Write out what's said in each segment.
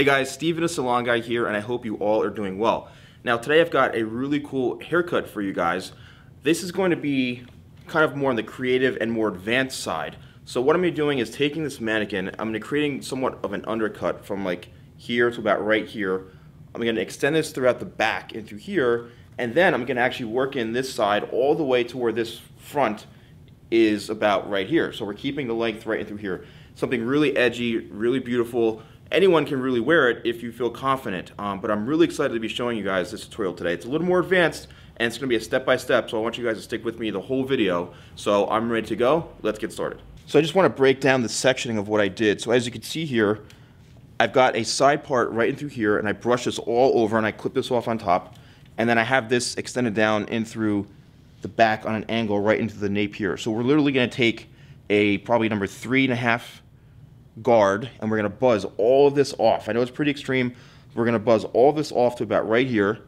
Hey guys, Steven the Salon Guy here, and I hope you all are doing well. Now today I've got a really cool haircut for you guys. This is going to be kind of more on the creative and more advanced side. So what I'm going to be doing is taking this mannequin, I'm going to be creating somewhat of an undercut from like here to about right here. I'm going to extend this throughout the back into here, and then I'm going to actually work in this side all the way to where this front is about right here. So we're keeping the length right in through here. Something really edgy, really beautiful. Anyone can really wear it if you feel confident, but I'm really excited to be showing you guys this tutorial today. It's a little more advanced, and it's going to be a step-by-step, so I want you guys to stick with me the whole video. So I'm ready to go. Let's get started. So I just want to break down the sectioning of what I did. So as you can see here, I've got a side part right in through here, and I brush this all over, and I clip this off on top, and then I have this extended down in through the back on an angle right into the nape here. So we're literally going to take a probably number 3.5 guard, and we're going to buzz all of this off. I know it's pretty extreme. We're going to buzz all this off to about right here,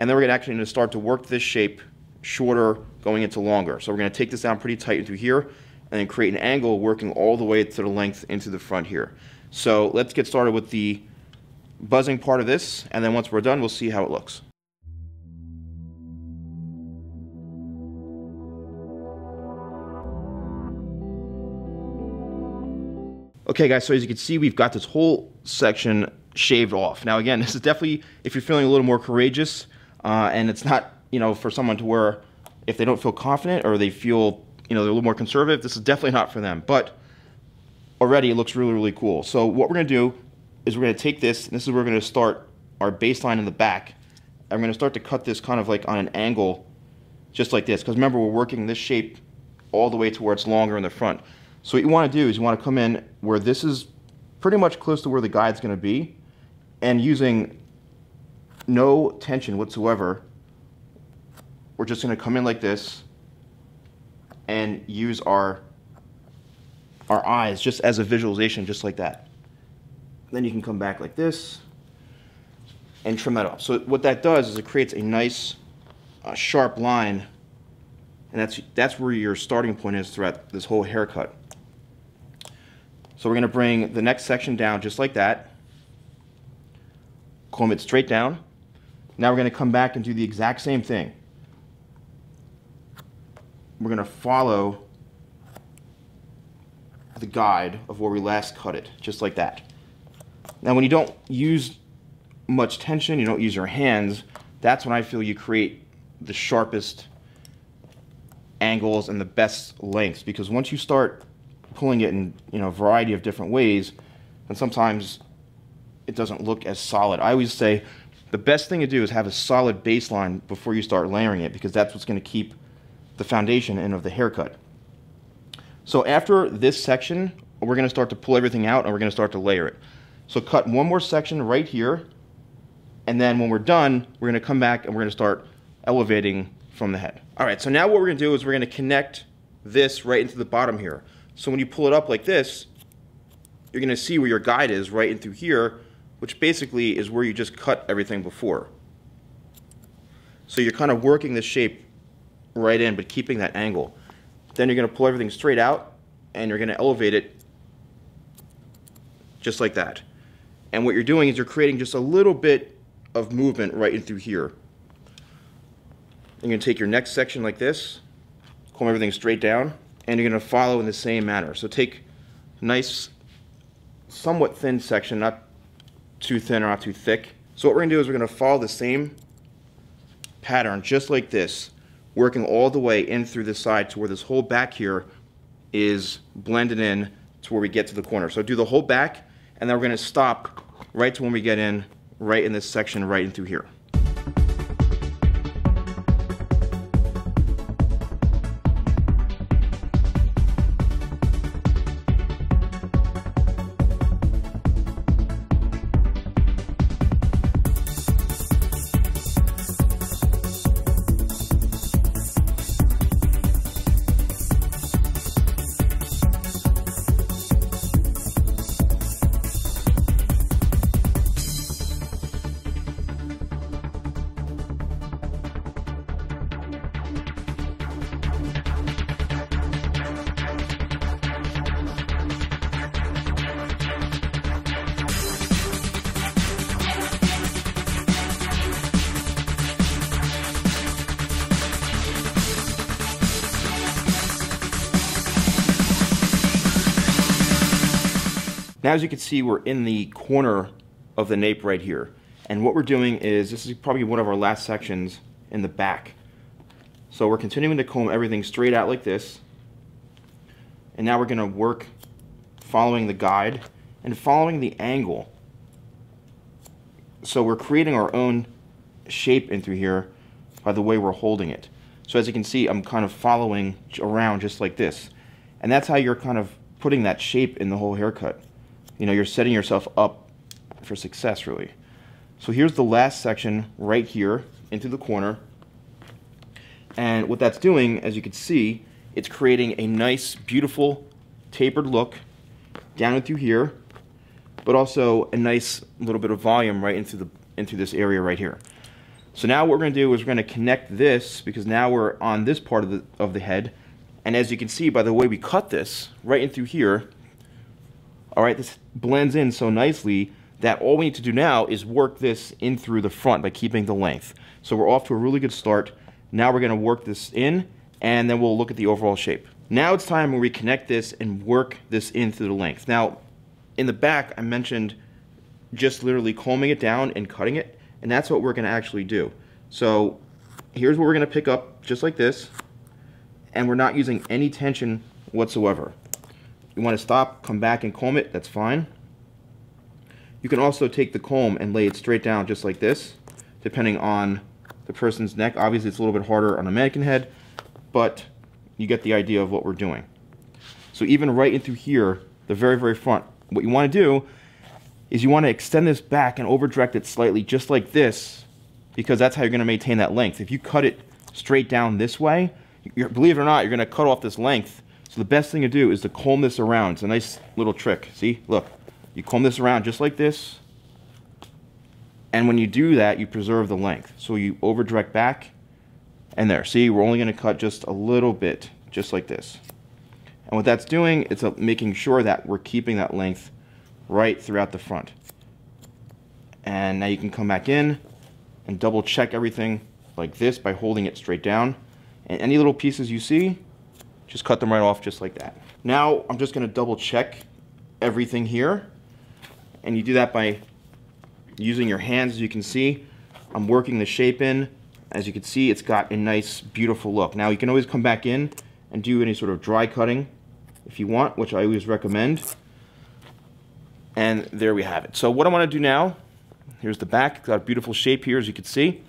and then we're going to start to work this shape shorter going into longer. So we're going to take this down pretty tight into here, and then create an angle working all the way to the length into the front here. So let's get started with the buzzing part of this, and then once we're done, we'll see how it looks. Okay guys, so as you can see, we've got this whole section shaved off. Now again, this is definitely, if you're feeling a little more courageous, and it's not, you know, for someone to wear, if they don't feel confident or they feel, you know, they're a little more conservative, this is definitely not for them, but already it looks really, really cool. So what we're gonna do is we're gonna take this, and this is where we're gonna start our baseline in the back. I'm gonna start to cut this kind of like on an angle, just like this, because remember, we're working this shape all the way to where it's longer in the front. So what you want to do is you want to come in where this is pretty much close to where the guide's going to be, and using no tension whatsoever, we're just going to come in like this and use our eyes just as a visualization, just like that. Then you can come back like this and trim that up. So what that does is it creates a nice sharp line, and that's where your starting point is throughout this whole haircut. So we're going to bring the next section down just like that, comb it straight down. Now we're going to come back and do the exact same thing. We're going to follow the guide of where we last cut it, just like that. Now when you don't use much tension, you don't use your hands, that's when I feel you create the sharpest angles and the best lengths, because once you start pulling it in, you know, a variety of different ways, and sometimes it doesn't look as solid. I always say the best thing to do is have a solid baseline before you start layering it, because that's what's going to keep the foundation in of the haircut. So after this section, we're going to start to pull everything out, and we're going to start to layer it. So cut one more section right here, and then when we're done, we're going to come back and we're going to start elevating from the head. All right, so now what we're gonna do is we're gonna connect this right into the bottom here. So when you pull it up like this, you're gonna see where your guide is right in through here, which basically is where you just cut everything before. So you're kind of working this shape right in, but keeping that angle. Then you're gonna pull everything straight out, and you're gonna elevate it just like that. And what you're doing is you're creating just a little bit of movement right in through here. You're going to take your next section like this, comb everything straight down, and you're going to follow in the same manner. So take a nice, somewhat thin section, not too thin or not too thick. So what we're going to do is we're going to follow the same pattern, just like this, working all the way in through this side to where this whole back here is blended in to where we get to the corner. So do the whole back, and then we're going to stop right to when we get in, right in this section, right in through here. Now, as you can see, we're in the corner of the nape right here. And what we're doing is, this is probably one of our last sections in the back. So we're continuing to comb everything straight out like this. And now we're gonna work following the guide and following the angle. So we're creating our own shape in through here by the way we're holding it. So as you can see, I'm kind of following around just like this. And that's how you're kind of putting that shape in the whole haircut. You know, you're setting yourself up for success, really. So here's the last section right here into the corner. And what that's doing, as you can see, it's creating a nice, beautiful, tapered look down and through here, but also a nice little bit of volume right into this area right here. So now what we're going to do is we're going to connect this, because now we're on this part of the head. And as you can see, by the way we cut this right in through here, all right, this blends in so nicely that all we need to do now is work this in through the front by keeping the length. So we're off to a really good start. Now we're going to work this in, and then we'll look at the overall shape. Now it's time where we connect this and work this in through the length. Now, in the back, I mentioned just literally combing it down and cutting it. And that's what we're going to actually do. So here's what we're going to pick up, just like this, and we're not using any tension whatsoever. You want to stop, come back and comb it, that's fine. You can also take the comb and lay it straight down just like this, depending on the person's neck. Obviously it's a little bit harder on a mannequin head, but you get the idea of what we're doing. So even right in through here, the very, very front, what you want to do is you want to extend this back and over direct it slightly just like this, because that's how you're going to maintain that length. If you cut it straight down this way, believe it or not, you're going to cut off this length. So the best thing to do is to comb this around. It's a nice little trick. See, look, you comb this around just like this. And when you do that, you preserve the length. So you over direct back and there. See, we're only going to cut just a little bit, just like this. And what that's doing, it's making sure that we're keeping that length right throughout the front. And now you can come back in and double check everything like this by holding it straight down. And any little pieces you see, just cut them right off just like that. Now I'm just going to double check everything here. And you do that by using your hands. As you can see, I'm working the shape in. As you can see, it's got a nice, beautiful look. Now you can always come back in and do any sort of dry cutting if you want, which I always recommend. And there we have it. So what I want to do now, here's the back, it's got a beautiful shape here as you can see.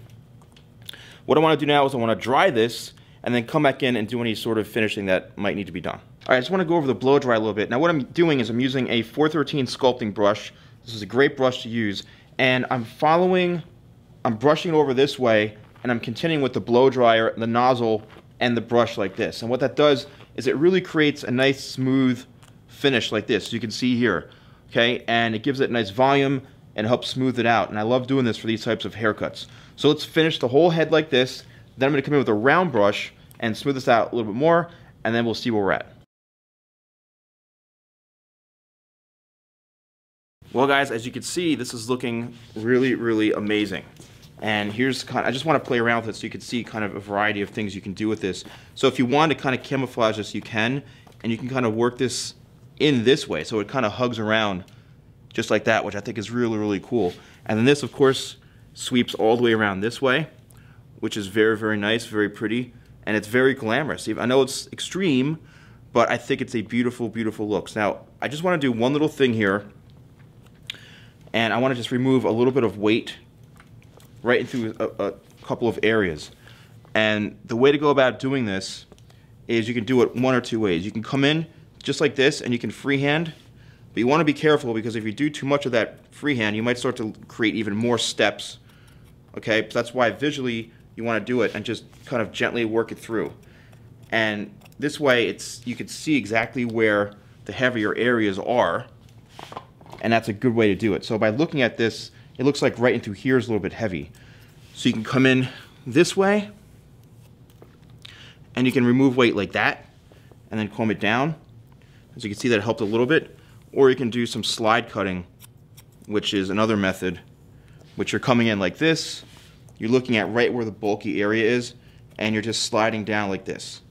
What I want to do now is I want to dry this and then come back in and do any sort of finishing that might need to be done. All right, I just want to go over the blow dry a little bit. Now what I'm doing is I'm using a 413 sculpting brush. This is a great brush to use. And I'm brushing it over this way, and I'm continuing with the blow dryer, the nozzle, and the brush like this. And what that does is it really creates a nice smooth finish like this. You can see here. Okay, and it gives it nice volume and helps smooth it out. And I love doing this for these types of haircuts. So let's finish the whole head like this. Then I'm going to come in with a round brush and smooth this out a little bit more, and then we'll see where we're at. Well guys, as you can see, this is looking really, really amazing. And here's kind of, I just want to play around with it so you can see kind of a variety of things you can do with this. So if you want to kind of camouflage this, you can, and you can kind of work this in this way, so it kind of hugs around just like that, which I think is really, really cool. And then this, of course, sweeps all the way around this way, which is very, very nice, very pretty, and it's very glamorous. I know it's extreme, but I think it's a beautiful, beautiful look. Now, I just want to do one little thing here, and I want to just remove a little bit of weight right into a couple of areas. And the way to go about doing this is you can do it one or two ways. You can come in just like this, and you can freehand, but you want to be careful, because if you do too much of that freehand, you might start to create even more steps, okay? So that's why visually you want to do it and just kind of gently work it through. And this way, you can see exactly where the heavier areas are, and that's a good way to do it. So by looking at this, it looks like right into here is a little bit heavy. So you can come in this way, and you can remove weight like that, and then comb it down. As you can see, that helped a little bit. Or you can do some slide cutting, which is another method, which you're coming in like this, you're looking at right where the bulky area is, and you're just sliding down like this.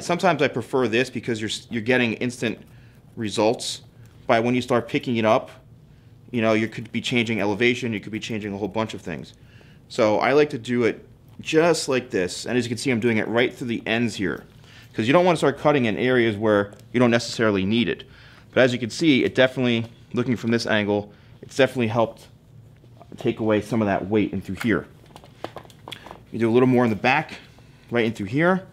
Sometimes I prefer this because you're getting instant results, by when you start picking it up, you know, you could be changing elevation, you could be changing a whole bunch of things. So I like to do it just like this. And as you can see, I'm doing it right through the ends here, because you don't want to start cutting in areas where you don't necessarily need it. But as you can see, it definitely, looking from this angle, it's definitely helped take away some of that weight into here. You do a little more in the back, right into here.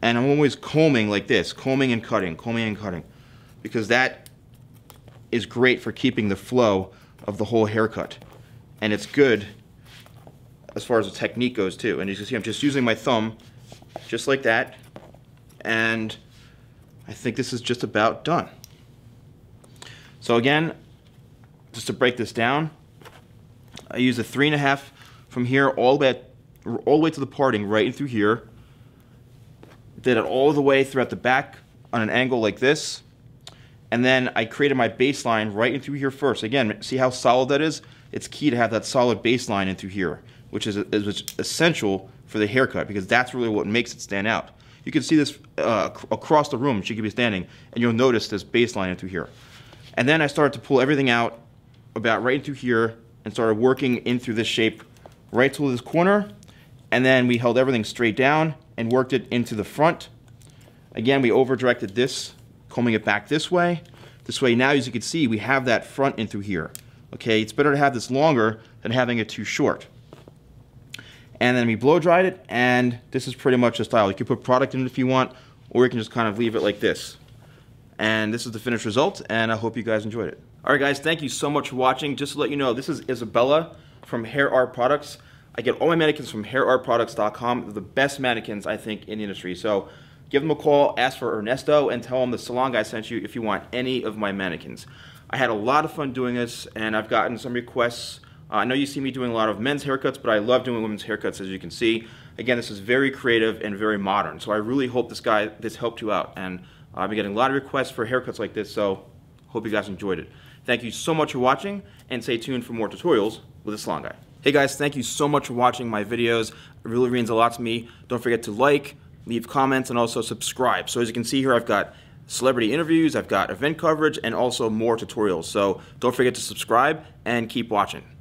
And I'm always combing like this, combing and cutting, because that is great for keeping the flow of the whole haircut. And it's good as far as the technique goes too. And as you can see, I'm just using my thumb just like that. And I think this is just about done. So again, just to break this down, I use a 3.5 from here all the way to the parting, right in through here. Did it all the way throughout the back on an angle like this. And then I created my baseline right in through here first. Again, see how solid that is? It's key to have that solid baseline in through here, which is essential for the haircut, because that's really what makes it stand out. You can see this across the room, she could be standing, and you'll notice this baseline into here. And then I started to pull everything out about right into here and started working in through this shape right to this corner. And then we held everything straight down and worked it into the front. Again, we over-directed this, combing it back this way. This way now, as you can see, we have that front in through here. Okay, it's better to have this longer than having it too short. And then we blow dried it, and this is pretty much the style. You can put product in it if you want, or you can just kind of leave it like this. And this is the finished result, and I hope you guys enjoyed it. All right guys, thank you so much for watching. Just to let you know, this is Isabella from Hair Art Products. I get all my mannequins from hairartproducts.com. They're the best mannequins, I think, in the industry. So give them a call, ask for Ernesto, and tell them the Salon Guy sent you if you want any of my mannequins. I had a lot of fun doing this, and I've gotten some requests. I know you see me doing a lot of men's haircuts, but I love doing women's haircuts, as you can see. Again, this is very creative and very modern, so I really hope this helped you out. And I've been getting a lot of requests for haircuts like this, so hope you guys enjoyed it. Thank you so much for watching, and stay tuned for more tutorials with the Salon Guy. Hey guys, thank you so much for watching my videos. It really means a lot to me. Don't forget to like, leave comments, and also subscribe. So as you can see here, I've got celebrity interviews, I've got event coverage, and also more tutorials. So don't forget to subscribe and keep watching.